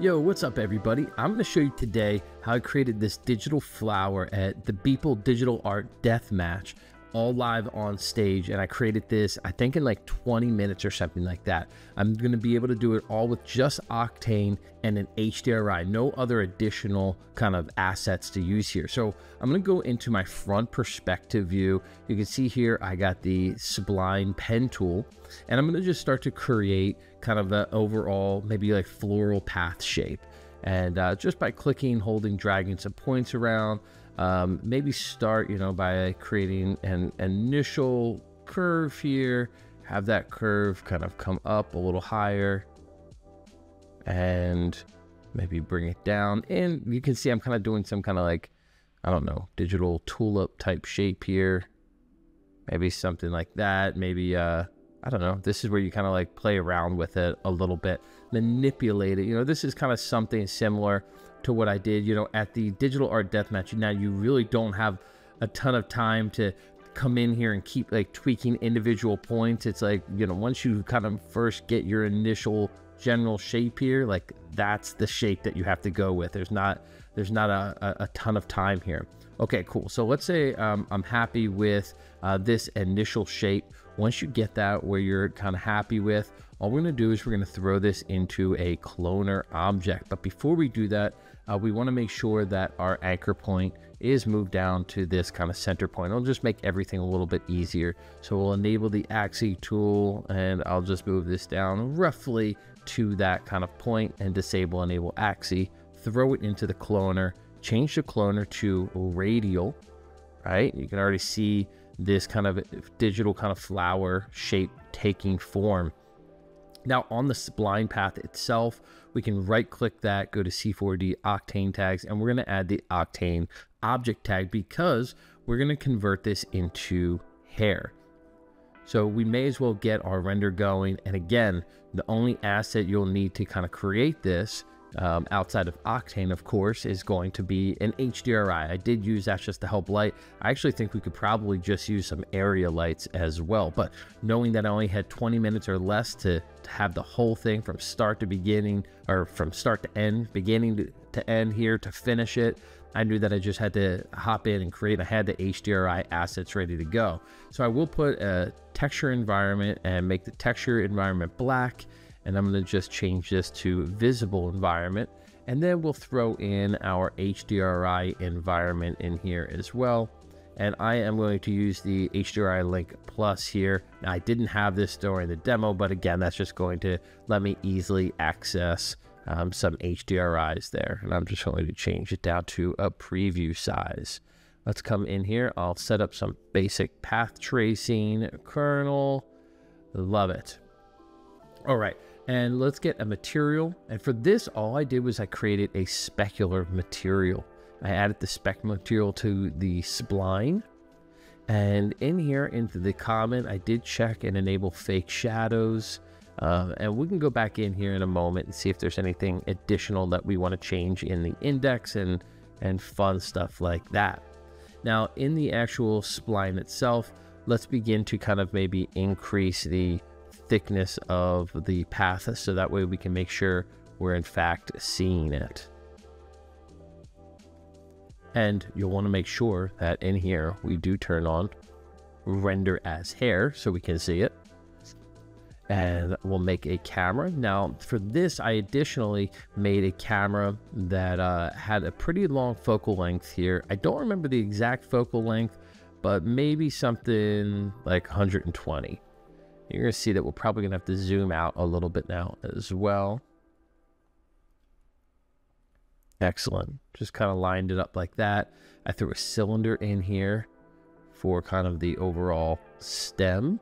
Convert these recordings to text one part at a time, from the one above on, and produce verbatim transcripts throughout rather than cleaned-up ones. Yo, what's up everybody? I'm going to show you today how I created this digital flower at the Beeple Digital Art Deathmatch, all live on stage, and I created this I think in like twenty minutes or something like that. I'm going to be able to do it all with just Octane and an H D R I, no other additional kind of assets to use here. So I'm going to go into my front perspective view. You can see here I got the Sublime Pen tool, and I'm going to just start to create kind of an overall maybe like floral path shape, and uh, just by clicking, holding, dragging some points around. Um, maybe start, you know, by creating an initial curve here, have that curve kind of come up a little higher and maybe bring it down. And you can see I'm kind of doing some kind of like, I don't know, digital tulip type shape here. Maybe something like that. Maybe, uh, I don't know. This is where you kind of like play around with it a little bit, manipulate it. You know, this is kind of something similar to what I did, you know, at the Digital Art Deathmatch. Now you really don't have a ton of time to come in here and keep like tweaking individual points. It's like, you know, once you kind of first get your initial general shape here, like that's the shape that you have to go with. There's not, there's not a, a, a ton of time here. Okay, cool. So let's say um, I'm happy with uh, this initial shape. Once you get that where you're kind of happy with, all we're going to do is we're going to throw this into a cloner object. But before we do that, uh, we want to make sure that our anchor point is moved down to this kind of center point. It'll just make everything a little bit easier. So we'll enable the axis tool, and I'll just move this down roughly to that kind of point and disable enable axis, throw it into the cloner, change the cloner to radial, right? You can already see this kind of digital kind of flower shape taking form. Now on the spline path itself, we can right click that, go to C four D Octane tags, and we're going to add the Octane object tag because we're going to convert this into hair. So we may as well get our render going. And again, the only asset you'll need to kind of create this Um, outside of Octane, of course, is going to be an H D R I. I did use that just to help light. I actually think we could probably just use some area lights as well. But knowing that I only had twenty minutes or less to, to have the whole thing from start to beginning, or from start to end, beginning to, to end here to finish it, I knew that I just had to hop in and create. I had the H D R I assets ready to go. So I will put a texture environment and make the texture environment black. And I'm going to just change this to visible environment, and then we'll throw in our H D R I environment in here as well. And I am going to use the H D R I link plus here. Now, I didn't have this during the demo, but again, that's just going to let me easily access um, some H D R Is there. And I'm just going to change it down to a preview size. Let's come in here. I'll set up some basic path tracing kernel. Love it. All right. And let's get a material. And for this, all I did was I created a specular material. I added the spec material to the spline. And in here, into the comment, I did check and enable fake shadows. Uh, and we can go back in here in a moment and see if there's anything additional that we want to change in the index and, and fun stuff like that. Now, in the actual spline itself, let's begin to kind of maybe increase the thickness of the path, so that way we can make sure we're in fact seeing it. And you'll want to make sure that in here we do turn on render as hair so we can see it. And we'll make a camera. Now for this, I additionally made a camera that uh, had a pretty long focal length here. I don't remember the exact focal length, but maybe something like one hundred twenty. You're going to see that we're probably going to have to zoom out a little bit now as well. Excellent. Just kind of lined it up like that. I threw a cylinder in here for kind of the overall stem.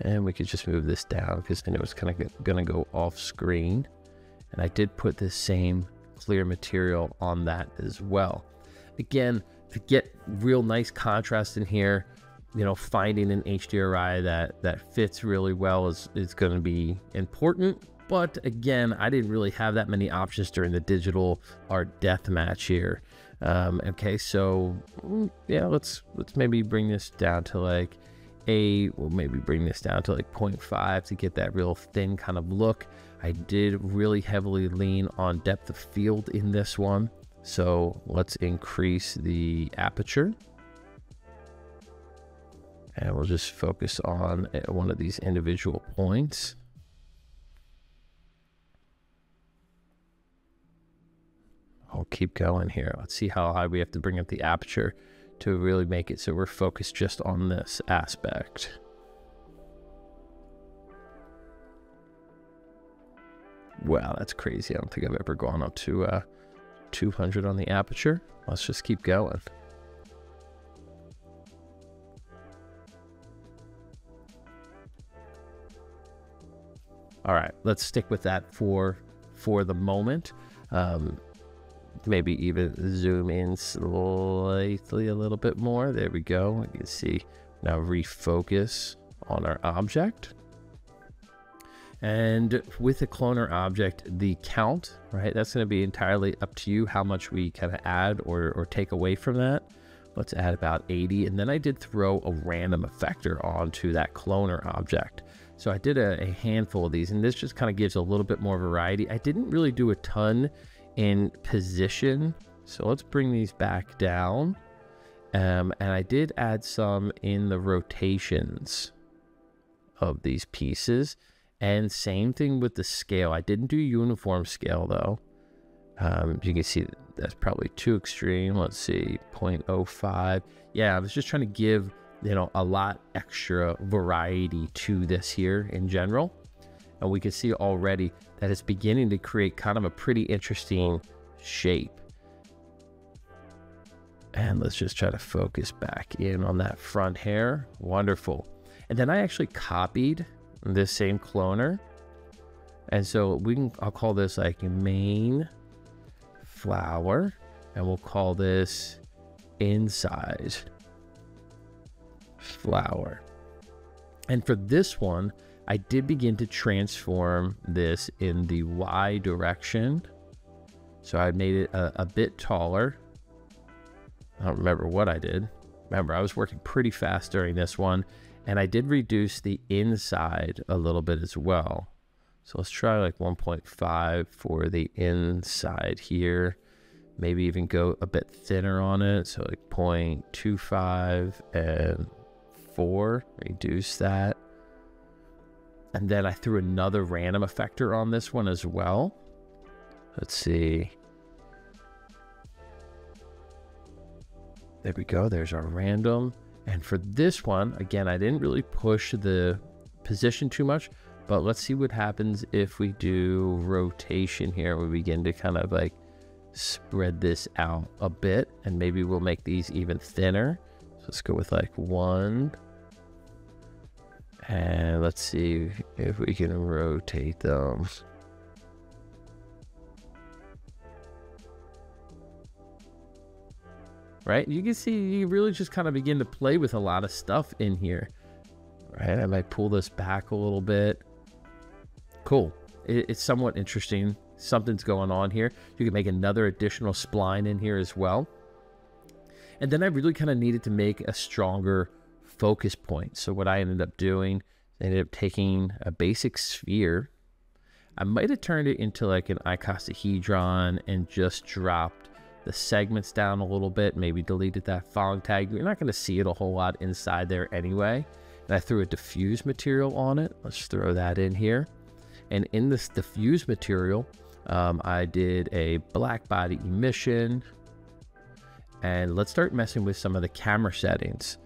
And we could just move this down because I know it's kind of going to go off screen. And I did put this same clear material on that as well. Again, to get real nice contrast in here, you know, finding an H D R I that, that fits really well is, is going to be important. But again, I didn't really have that many options during the Digital Art Deathmatch here. Um, okay, so yeah, let's, let's maybe bring this down to like a, we'll maybe bring this down to like zero point five to get that real thin kind of look. I did really heavily lean on depth of field in this one. So let's increase the aperture. And we'll just focus on one of these individual points. I'll keep going here. Let's see how high we have to bring up the aperture to really make it so we're focused just on this aspect. Wow, that's crazy. I don't think I've ever gone up to uh, two hundred on the aperture. Let's just keep going. All right, let's stick with that for for the moment. Um, maybe even zoom in slightly a little bit more. There we go. You can see now refocus on our object. And with a cloner object, the count, right? That's going to be entirely up to you how much we kind of add or, or take away from that. Let's add about eighty. And then I did throw a random effector onto that cloner object. So I did a, a handful of these, and this just kind of gives a little bit more variety. I didn't really do a ton in position. So let's bring these back down. Um, and I did add some in the rotations of these pieces. And same thing with the scale. I didn't do uniform scale though. Um, you can see that's probably too extreme. Let's see, zero point zero five. Yeah, I was just trying to give, you know, a lot extra variety to this here in general. And we can see already that it's beginning to create kind of a pretty interesting shape. And let's just try to focus back in on that front hair. Wonderful. And then I actually copied this same cloner, and so we can, I'll call this like main flower, and we'll call this inside flower. And for this one, I did begin to transform this in the Y direction, so I made it a, a bit taller. I don't remember what I did. Remember, I was working pretty fast during this one. And I did reduce the inside a little bit as well. So let's try like one point five for the inside here. Maybe even go a bit thinner on it. So like zero point two five and four, reduce that. And then I threw another random effector on this one as well. Let's see. There we go, there's our random. And for this one, again, I didn't really push the position too much, but let's see what happens if we do rotation here. We begin to kind of like spread this out a bit, and maybe we'll make these even thinner. So let's go with like one. And let's see if we can rotate them. Right, you can see you really just kind of begin to play with a lot of stuff in here. Right, I might pull this back a little bit. Cool, it, it's somewhat interesting. Something's going on here. You can make another additional spline in here as well. And then I really kind of needed to make a stronger focus point. So what I ended up doing, I ended up taking a basic sphere. I might have turned it into like an icosahedron and just dropped the segments down a little bit, maybe deleted that fog tag. You're not going to see it a whole lot inside there anyway. And I threw a diffuse material on it. Let's throw that in here. And in this diffuse material, um, I did a black body emission. And let's start messing with some of the camera settings.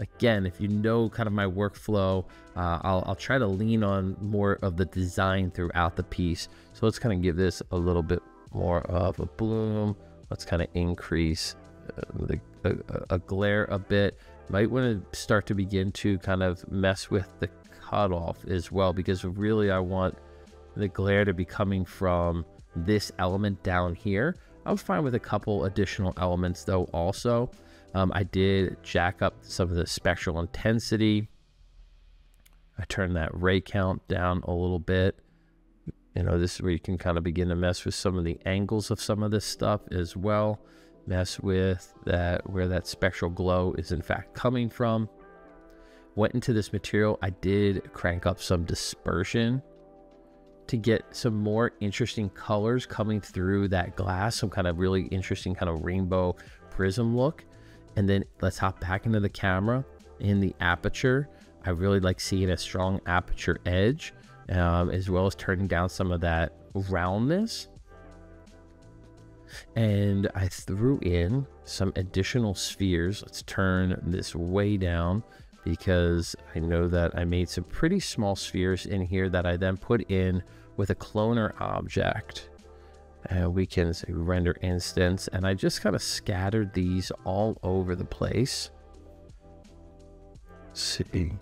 Again, if you know kind of my workflow, uh, I'll, I'll try to lean on more of the design throughout the piece. So let's kind of give this a little bit more of a bloom. Let's kind of increase uh, the, a, a glare a bit. Might want to start to begin to kind of mess with the cutoff as well, because really I want the glare to be coming from this element down here. I'm fine with a couple additional elements though also. Um, I did jack up some of the spectral intensity. I turned that ray count down a little bit. You know, this is where you can kind of begin to mess with some of the angles of some of this stuff as well. Mess with that, where that spectral glow is in fact coming from. went into this material, I did crank up some dispersion to get some more interesting colors coming through that glass, some kind of really interesting kind of rainbow prism look. And then let's hop back into the camera in the aperture. I really like seeing a strong aperture edge, um, as well as turning down some of that roundness. And I threw in some additional spheres. Let's turn this way down because I know that I made some pretty small spheres in here that I then put in with a cloner object. And we can say render instance. And I just kind of scattered these all over the place. Let's see.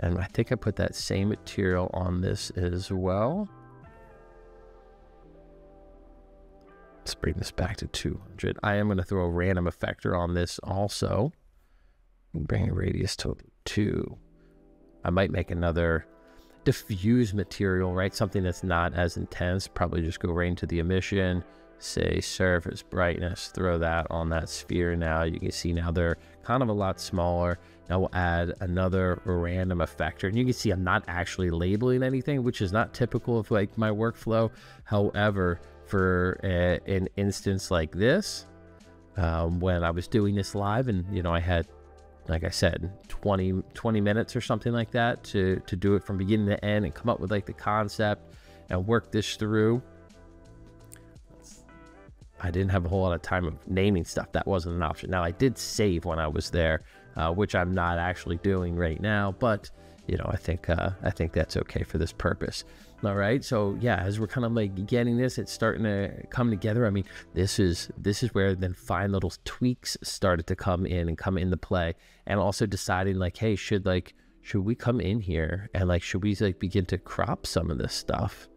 And I think I put that same material on this as well. Let's bring this back to two hundred. I am going to throw a random effector on this also. Bring a radius to two. I might make another diffuse material, right? Something that's not as intense. Probably just go right into the emission. Say surface brightness, throw that on that sphere. Now you can see now they're kind of a lot smaller. Now we'll add another random effector, and you can see I'm not actually labeling anything, which is not typical of like my workflow. However, for a, an instance like this, um, when I was doing this live, and you know, I had, like I said, twenty, twenty minutes or something like that to, to do it from beginning to end and come up with like the concept and work this through. I didn't have a whole lot of time of naming stuff. That wasn't an option. Now I did save when I was there, uh, which I'm not actually doing right now, but you know, I think, uh, I think that's okay for this purpose. All right. So yeah, as we're kind of like getting this, it's starting to come together. I mean, this is, this is where then fine little tweaks started to come in and come into play, and also deciding like, hey, should like, should we come in here and like, should we like begin to crop some of this stuff?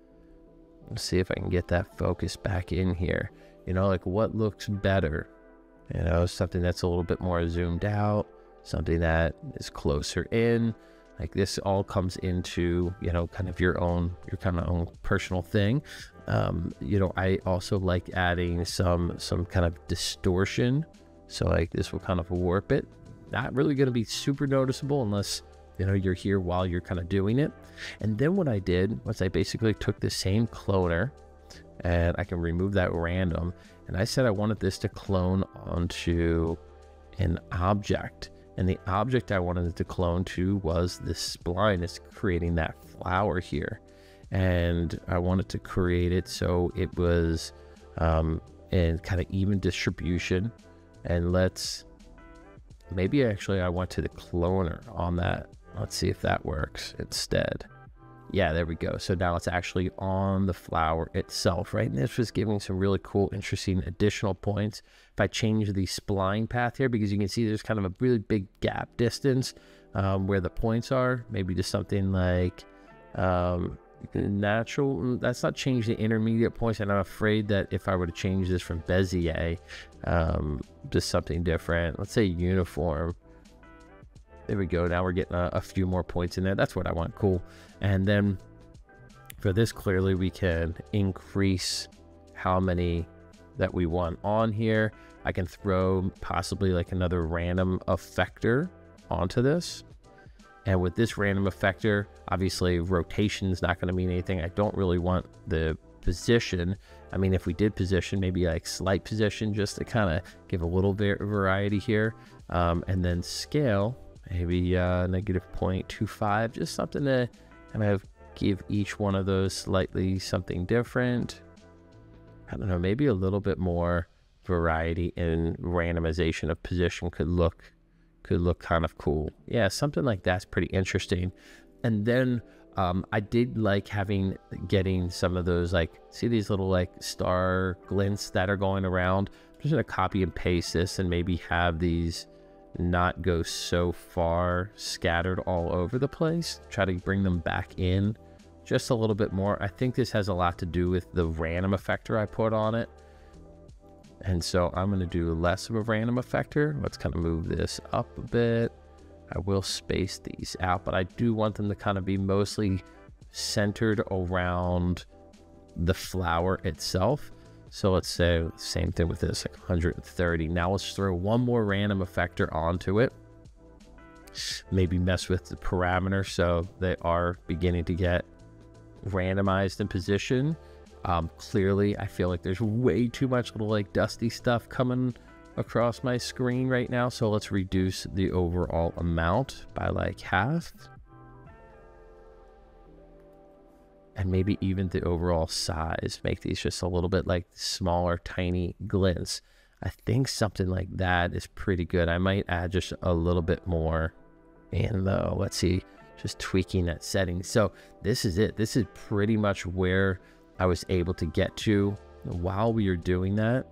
Let's see if I can get that focus back in here. You know, like what looks better, you know, something that's a little bit more zoomed out, something that is closer in. Like this all comes into, you know, kind of your own, your kind of own personal thing. Um, you know, I also like adding some, some kind of distortion. So like this will kind of warp it. Not really going to be super noticeable unless, you know, you're here while you're kind of doing it. And then what I did was I basically took the same cloner, and I can remove that random. And I said I wanted this to clone onto an object. And the object I wanted it to clone to was this spline that's creating that flower here. And I wanted to create it so it was um, in kind of even distribution. And let's, maybe actually I went to the cloner on that. Let's see if that works instead. Yeah, there we go. So now it's actually on the flower itself, right? And this was giving some really cool, interesting additional points. If I change the spline path here, because you can see there's kind of a really big gap distance um, where the points are, maybe just something like um, natural. That's not changed the intermediate points. And I'm afraid that if I were to change this from Bezier um, to something different, let's say uniform. There we go. Now we're getting a, a few more points in there. That's what I want. Cool. And then for this, clearly we can increase how many that we want on here. I can throw possibly like another random effector onto this. And with this random effector, obviously rotation is not going to mean anything. I don't really want the position. I mean, if we did position, maybe like slight position, just to kind of give a little bit of variety here. Um, and then scale. Maybe uh, negative zero point two five, just something to kind of give each one of those slightly something different. I don't know, maybe a little bit more variety in randomization of position could look, could look kind of cool. Yeah, something like that's pretty interesting. And then um, I did like having, getting some of those, like, see these little like star glints that are going around. I'm just gonna copy and paste this and maybe have these not go so far scattered all over the place. Try to bring them back in just a little bit more. I think this has a lot to do with the random effector I put on it. And so I'm going to do less of a random effector. Let's kind of move this up a bit. I will space these out, but I do want them to kind of be mostly centered around the flower itself. So let's say same thing with this, like one hundred thirty. Now let's throw one more random effector onto it. Maybe mess with the parameter so they are beginning to get randomized in position. Um, clearly, I feel like there's way too much little like dusty stuff coming across my screen right now. So let's reduce the overall amount by like half. And maybe even the overall size, make these just a little bit like smaller, tiny glints. I think something like that is pretty good. I might add just a little bit more in though. Let's see, just tweaking that setting. So this is it. This is pretty much where I was able to get to while we were doing that.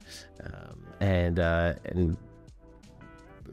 Um, and, uh, and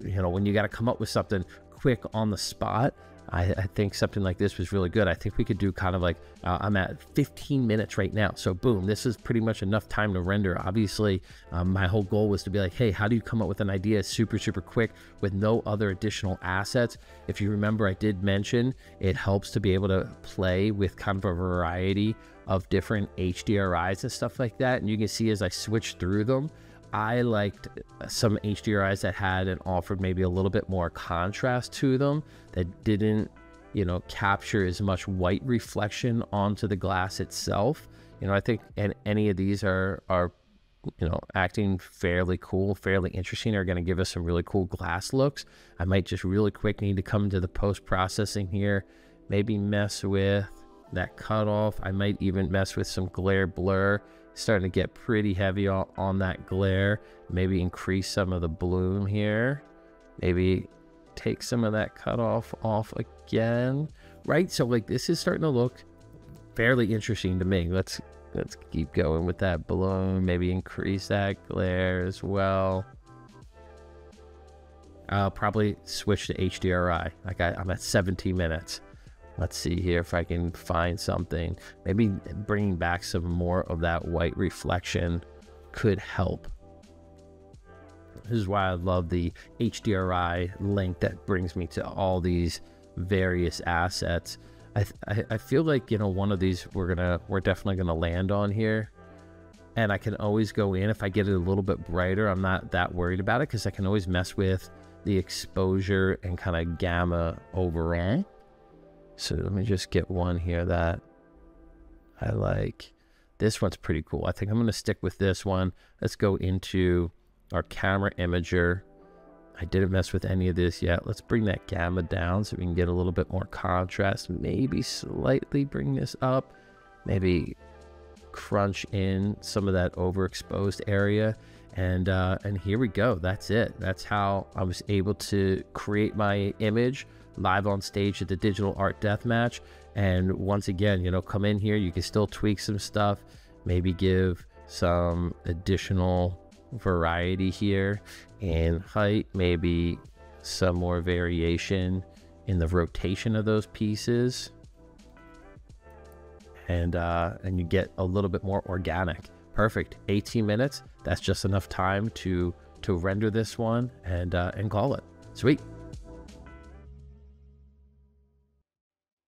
you know, when you got to come up with something quick on the spot, I, I think something like this was really good. I think we could do kind of like, uh, I'm at fifteen minutes right now. So boom, this is pretty much enough time to render. Obviously, um, my whole goal was to be like, hey, how do you come up with an idea super, super quick with no other additional assets? If you remember, I did mention it helps to be able to play with kind of a variety of different H D R Is and stuff like that. And you can see as I switch through them, I liked some H D R Is that had and offered maybe a little bit more contrast to them, that didn't, you know, capture as much white reflection onto the glass itself. You know, I think and any of these are, are, you know, acting fairly cool, fairly interesting, are going to give us some really cool glass looks. I might just really quick need to come to the post-processing here, maybe mess with that cutoff. I might even mess with some glare blur. Starting to get pretty heavy on that glare. Maybe increase some of the bloom here. Maybe take some of that cutoff off again. Right? So like this is starting to look fairly interesting to me. Let's let's keep going with that bloom. Maybe increase that glare as well. I'll probably switch to H D R I. Like I, I'm at seventeen minutes. Let's see here if I can find something. Maybe bringing back some more of that white reflection could help. This is why I love the H D R I link that brings me to all these various assets. I, I, I feel like, you know, one of these we're gonna, we're definitely gonna land on here. And I can always go in, if I get it a little bit brighter, I'm not that worried about it because I can always mess with the exposure and kind of gamma overall. So let me just get one here that I like. This one's pretty cool. I think I'm going to stick with this one. Let's go into our camera imager. I didn't mess with any of this yet. Let's bring that gamma down so we can get a little bit more contrast. Maybe slightly bring this up. Maybe crunch in some of that overexposed area. And, uh, and here we go. That's it. That's how I was able to create my image live on stage at the Digital Art Deathmatch. And once again, you know, come in here, you can still tweak some stuff, maybe give some additional variety here in height, maybe some more variation in the rotation of those pieces. And, uh, and you get a little bit more organic. Perfect, eighteen minutes. That's just enough time to, to render this one and, uh, and call it. Sweet.